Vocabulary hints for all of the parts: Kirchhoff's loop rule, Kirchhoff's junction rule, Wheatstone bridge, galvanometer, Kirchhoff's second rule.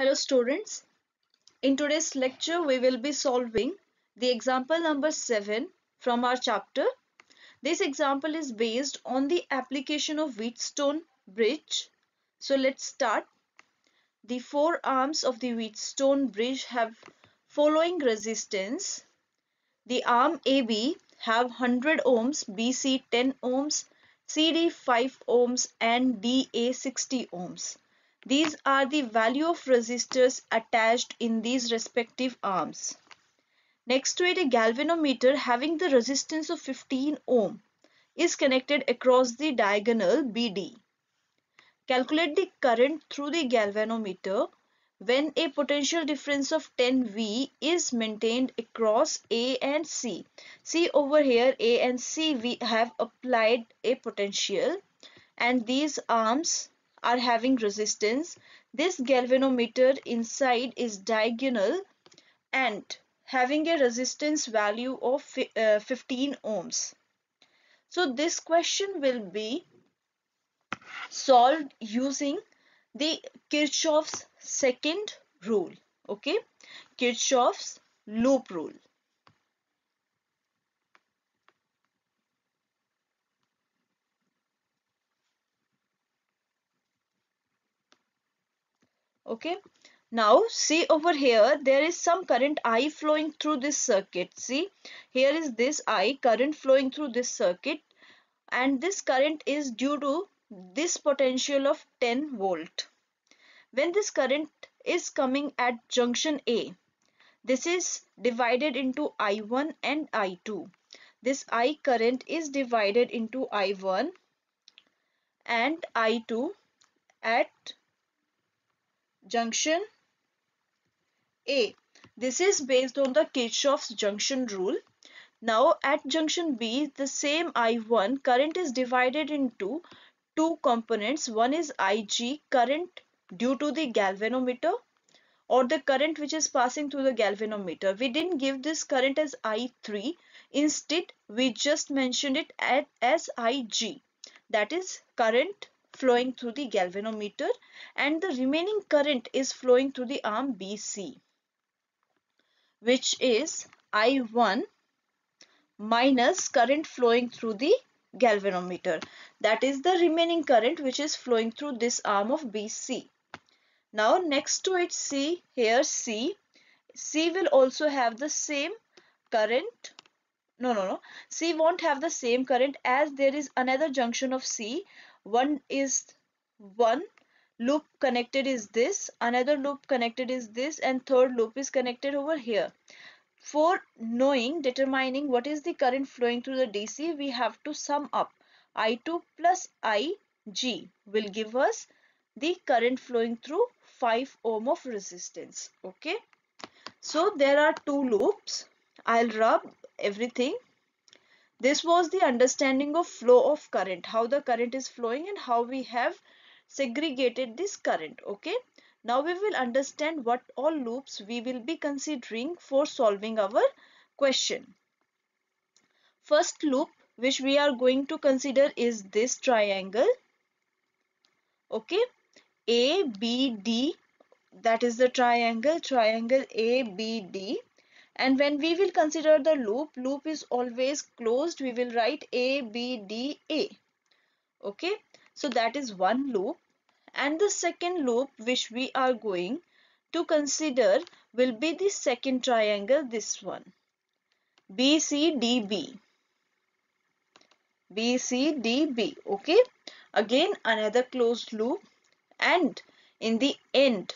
Hello students, in today's lecture we will be solving the example number 7 from our chapter. This example is based on the application of Wheatstone bridge. So let's start. The four arms of the Wheatstone bridge have following resistance. The arm AB have 100 ohms, BC 10 ohms, CD 5 ohms and DA 60 ohms. These are the value of resistors attached in these respective arms. Next to it, a galvanometer having the resistance of 15 ohm is connected across the diagonal BD. Calculate the current through the galvanometer when a potential difference of 10V is maintained across A and C. See over here, A and C, we have applied a potential and these arms are having resistance. This galvanometer inside is diagonal and having a resistance value of 15 ohms. So this question will be solved using the Kirchhoff's second rule, okay? Kirchhoff's loop rule. Okay, now see over here, there is some current I flowing through this circuit. See, here is this I, current flowing through this circuit, and this current is due to this potential of 10 volt. When this current is coming at junction A, this is divided into I1 and I2. This I current is divided into I1 and I2 at junction A. This is based on the Kirchhoff's junction rule. Now at junction B, the same I1 current is divided into two components. One is Ig, current due to the galvanometer or the current which is passing through the galvanometer. We didn't give this current as I3. Instead, we just mentioned it as Ig. That is current flowing through the galvanometer, and the remaining current is flowing through the arm BC, which is I1 minus current flowing through the galvanometer. That is the remaining current which is flowing through this arm of BC. Now next to it, see here C. C will also have the same current. C won't have the same current as there is another junction of C. One is one loop connected is this, another loop connected is this, and third loop is connected over here. For determining what is the current flowing through the DC, we have to sum up. I2 plus Ig will give us the current flowing through 5 ohm of resistance. Okay, so there are two loops. I'll rub everything. This was the understanding of flow of current, how the current is flowing and how we have segregated this current, okay? Now we will understand what all loops we will be considering for solving our question. First loop which we are going to consider is this triangle, okay? ABD, that is the triangle ABD. And when we will consider the loop, loop is always closed. We will write ABDA. Okay, so that is one loop. And the second loop which we are going to consider will be the second triangle, this one. BCDB. BCDB. Okay, again another closed loop. And in the end,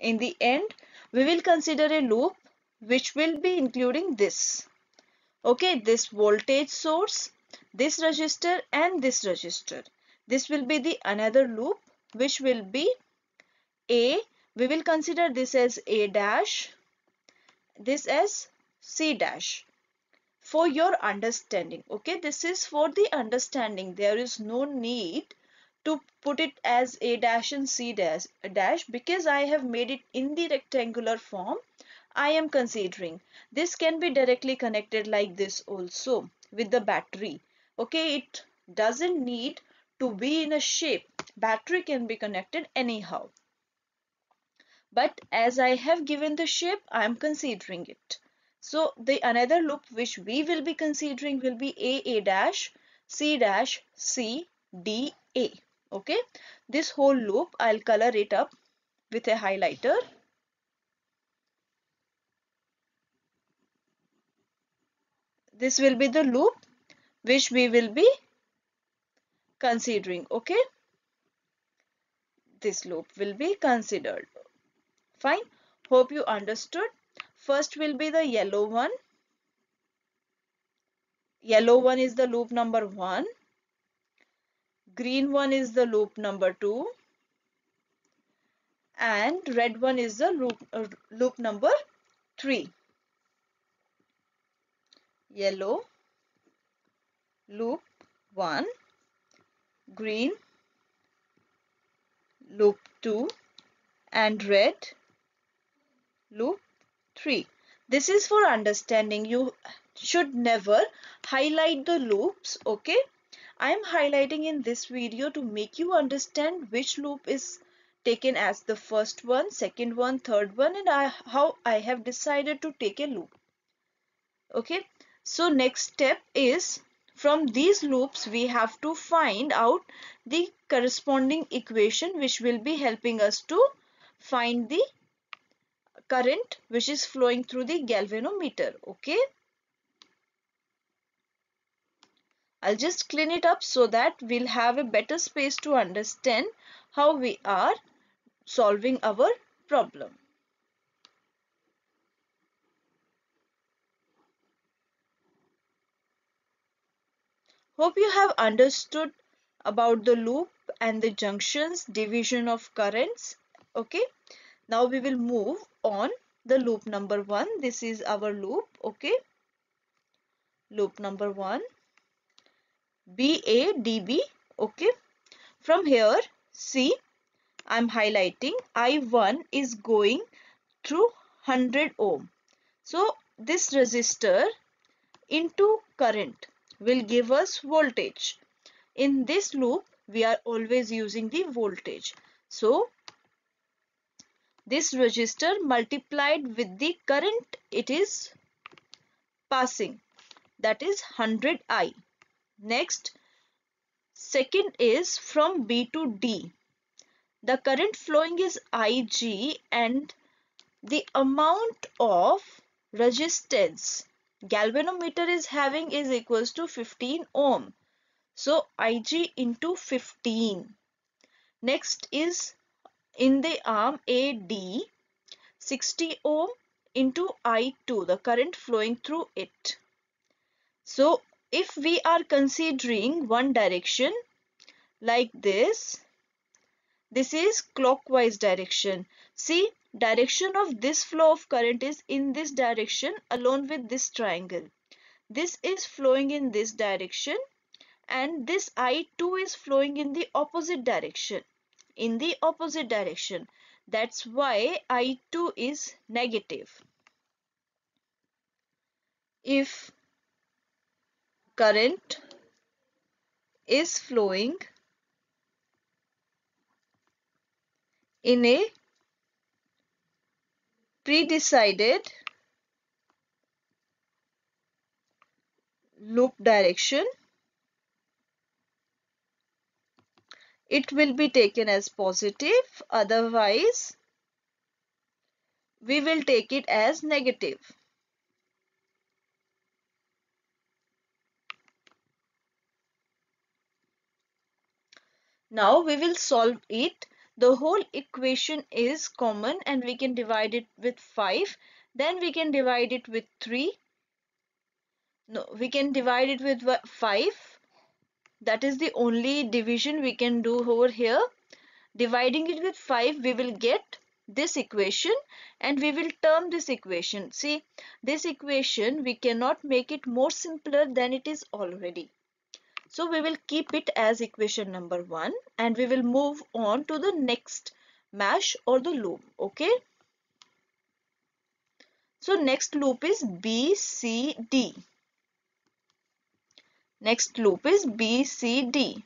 we will consider a loop which will be including this, okay, this voltage source, this resistor and this resistor. This will be the another loop which will be A. We will consider this as A dash, this as C dash for your understanding, okay? This is for the understanding. There is no need to put it as A dash and C dash because I have made it in the rectangular form. I am considering this can be directly connected like this also with the battery, okay? It doesn't need to be in a shape. Battery can be connected anyhow, but as I have given the shape, I am considering it. So the another loop which we will be considering will be A dash, C dash, C, D, A. Okay, this whole loop I'll color it up with a highlighter. This will be the loop which we will be considering. Okay, this loop will be considered. Fine, hope you understood. First will be the yellow one. Yellow one is the loop number 1. Green one is the loop number 2. And red one is the loop number 3. Yellow, loop 1, green, loop 2, and red, loop 3. This is for understanding. You should never highlight the loops, okay? I am highlighting in this video to make you understand which loop is taken as the first one, second one, third one, and how I have decided to take a loop, okay? So next step is, from these loops we have to find out the corresponding equation which will be helping us to find the current which is flowing through the galvanometer. Okay, I'll just clean it up so that we'll have a better space to understand how we are solving our problem. Hope you have understood about the loop and the junctions, division of currents. Okay, now we will move on the loop number 1. This is our loop. Okay, loop number 1, BADB. Okay, from here, see, I'm highlighting I1 is going through 100 ohm. So this resistor into current will give us voltage. In this loop we are always using the voltage. So this resistor multiplied with the current it is passing, that is 100I. Next, second is from B to D. The current flowing is Ig and the amount of resistance galvanometer is having is equals to 15 ohm. So Ig into 15. Next is in the arm AD, 60 ohm into I2, the current flowing through it. So if we are considering one direction like this, this is clockwise direction. See, direction of this flow of current is in this direction along with this triangle. This is flowing in this direction and this I2 is flowing in the opposite direction. That's why I2 is negative. If current is flowing in a predecided loop direction, it will be taken as positive, otherwise we will take it as negative. Now we will solve it. The whole equation is common and we can divide it with 5. Then we can divide it with 3. No, we can divide it with 5. That is the only division we can do over here. Dividing it with 5, we will get this equation and we will term this equation. See, this equation we cannot make it more simpler than it is already. So we will keep it as equation number 1 and we will move on to the next mesh or the loop. Okay. So next loop is BCD. Next loop is BCD.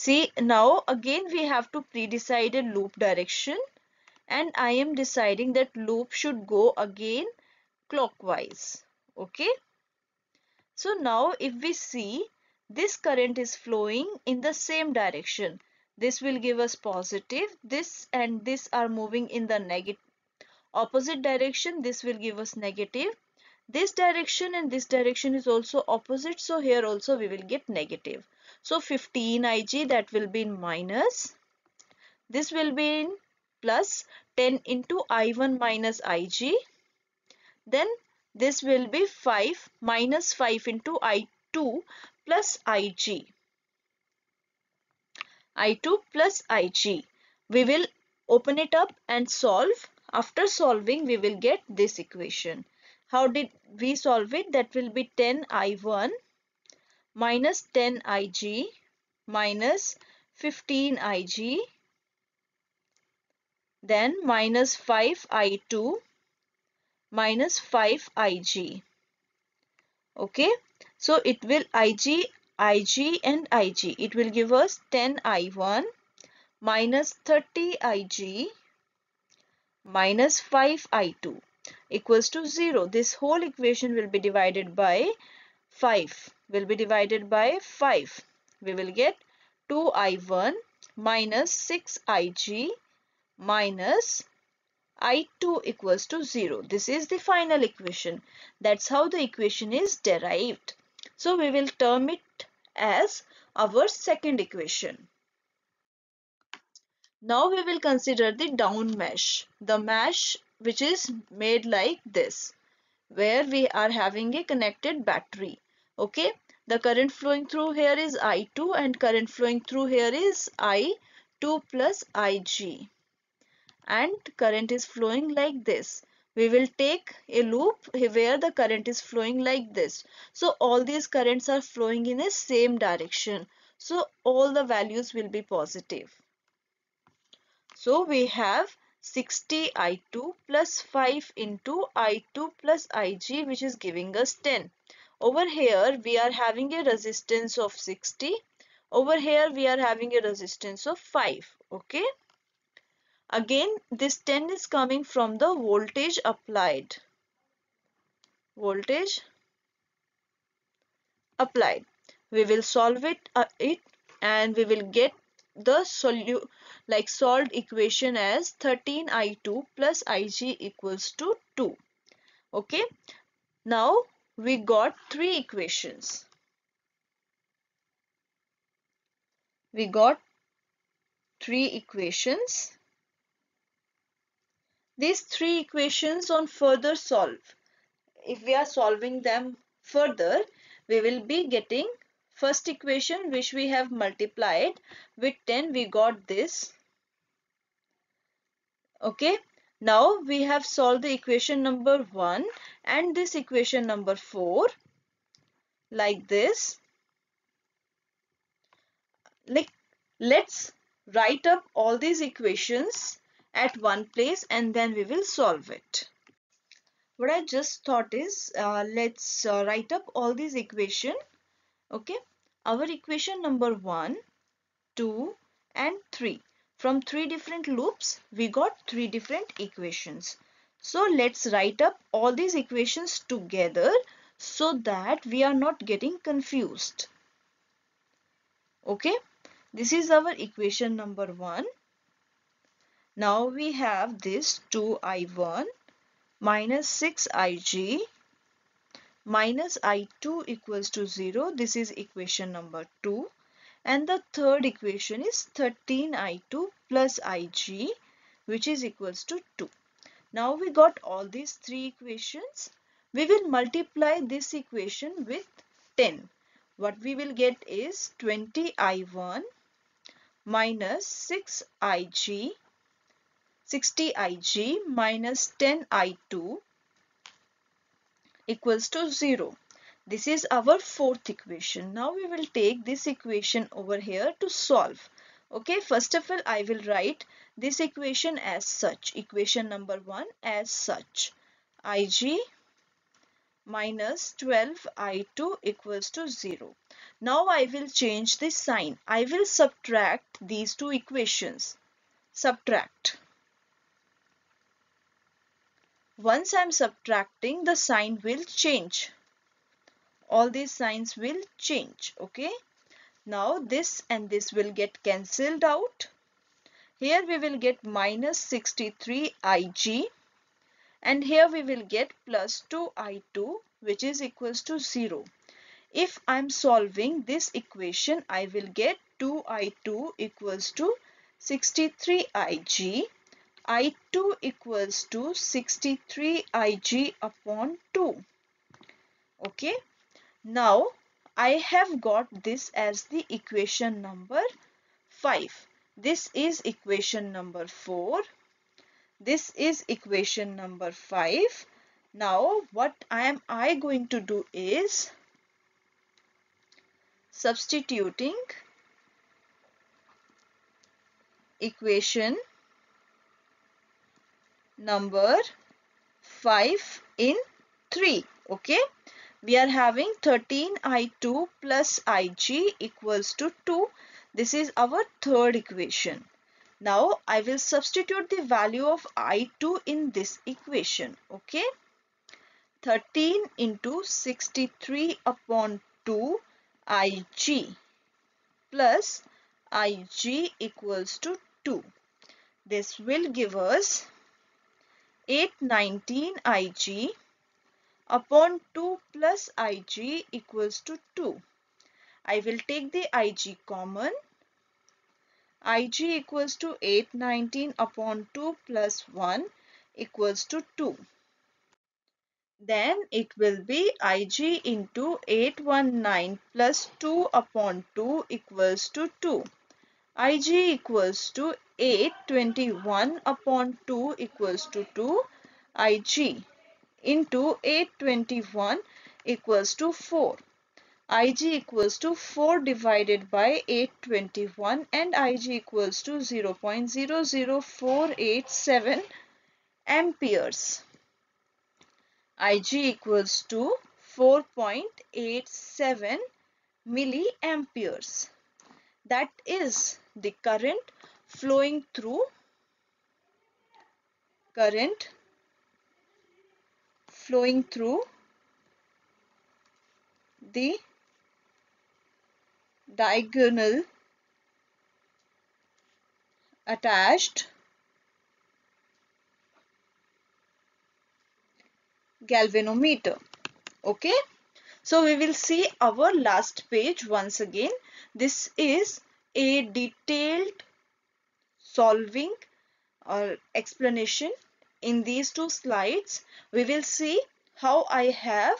See, now again we have to pre-decide a loop direction, and I am deciding that loop should go again clockwise. Okay. So now if we see, this current is flowing in the same direction. This will give us positive. This and this are moving in the opposite direction. This will give us negative. This direction and this direction is also opposite. So here also we will get negative. So 15 Ig, that will be in minus. This will be in plus 10 into I1 minus Ig. Then this will be 5 minus 5 into I2 plus Ig. I2 plus Ig. We will open it up and solve. After solving, we will get this equation. How did we solve it? That will be 10I1 minus 10Ig minus 15Ig, then minus 5I2 minus 5Ig. Okay, so it will Ig and Ig. It will give us 10I1 minus 30Ig minus 5I2. Equals to 0. This whole equation will be divided by 5. We will get 2i1 minus 6ig minus i2 equals to 0. This is the final equation. That's how the equation is derived. So we will term it as our second equation. Now we will consider the down mesh. The mesh which is made like this, where we are having a connected battery. Okay, the current flowing through here is I2 and current flowing through here is I2 plus Ig, and current is flowing like this. We will take a loop where the current is flowing like this. So all these currents are flowing in the same direction. So all the values will be positive. So we have 60I2 plus 5 into I2 plus Ig, which is giving us 10. Over here we are having a resistance of 60. Over here we are having a resistance of 5. Okay. Again this 10 is coming from the voltage applied. We will solve it and we will get the solved equation as 13i2 plus Ig equals to 2. Okay, now we got three equations. These three equations on further solve. If we are solving them further, we will be getting first equation, which we have multiplied with 10, we got this. Okay, now we have solved the equation number 1 and this equation number 4 like this. Let's write up all these equations at one place and then we will solve it. What I just thought is, let's write up all these equations. Okay, our equation number 1, 2 and 3. From three different loops, we got three different equations. So let's write up all these equations together so that we are not getting confused. Okay, this is our equation number 1. Now we have this 2i1 minus 6ig minus I2 equals to 0. This is equation number 2. And the third equation is 13i2 plus Ig, which is equals to 2. Now we got all these three equations. We will multiply this equation with 10. What we will get is 20i1 minus 60ig minus 10i2 equals to 0. This is our fourth equation. Now we will take this equation over here to solve. Okay, first of all, I will write this equation as such, equation number 1 as such. Ig minus 12i2 equals to 0. Now I will change the sign. I will subtract these two equations. Subtract. Once I am subtracting, the sign will change. All these signs will change. Okay. Now this and this will get cancelled out. Here we will get minus 63ig. And here we will get plus 2i2, which is equals to 0. If I am solving this equation, I will get 2i2 equals to 63ig. i2 equals to 63ig upon 2. Okay. Now, I have got this as the equation number 5. This is equation number 4. This is equation number 5. Now, what am I going to do is substituting equation number 5 in 3. Okay. We are having 13i2 plus ig equals to 2. This is our third equation. Now I will substitute the value of i2 in this equation. Okay. 13 into 63 upon 2 ig plus ig equals to 2. This will give us 819ig upon 2 plus ig equals to 2. I will take the ig common. Ig equals to 819 upon 2 plus 1 equals to 2. Then it will be ig into 819 plus 2 upon 2 equals to 2. Ig equals to 821 upon 2 equals to 2. Ig into 821 equals to 4. Ig equals to 4 divided by 821 and Ig equals to 0.00487 amperes. Ig equals to 4.87 milliamperes. That is the current flowing through the diagonal attached galvanometer. Okay. So we will see our last page once again. This is a detailed solving or explanation. In these two slides, we will see how I have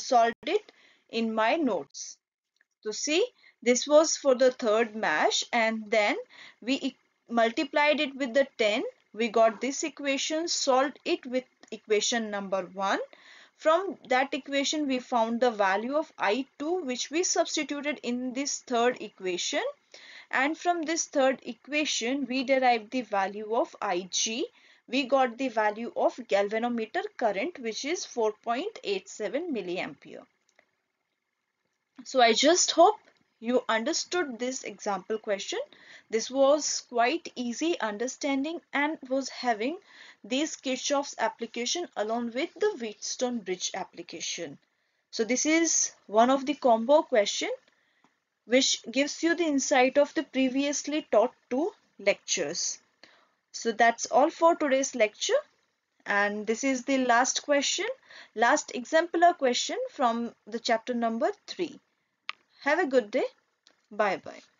solved it in my notes. So see, this was for the third mesh, and then we multiplied it with the 10. We got this equation, solved it with equation number 1. From that equation, we found the value of I2, which we substituted in this third equation. And from this third equation, we derived the value of Ig. We got the value of galvanometer current, which is 4.87 milliampere. So I just hope you understood this example question. This was quite easy understanding and was having this Kirchhoff's application along with the Wheatstone bridge application. So this is one of the combo question which gives you the insight of the previously taught two lectures. So that's all for today's lecture. And this is the last question, last exemplar question from the chapter number 3. Have a good day. Bye-bye.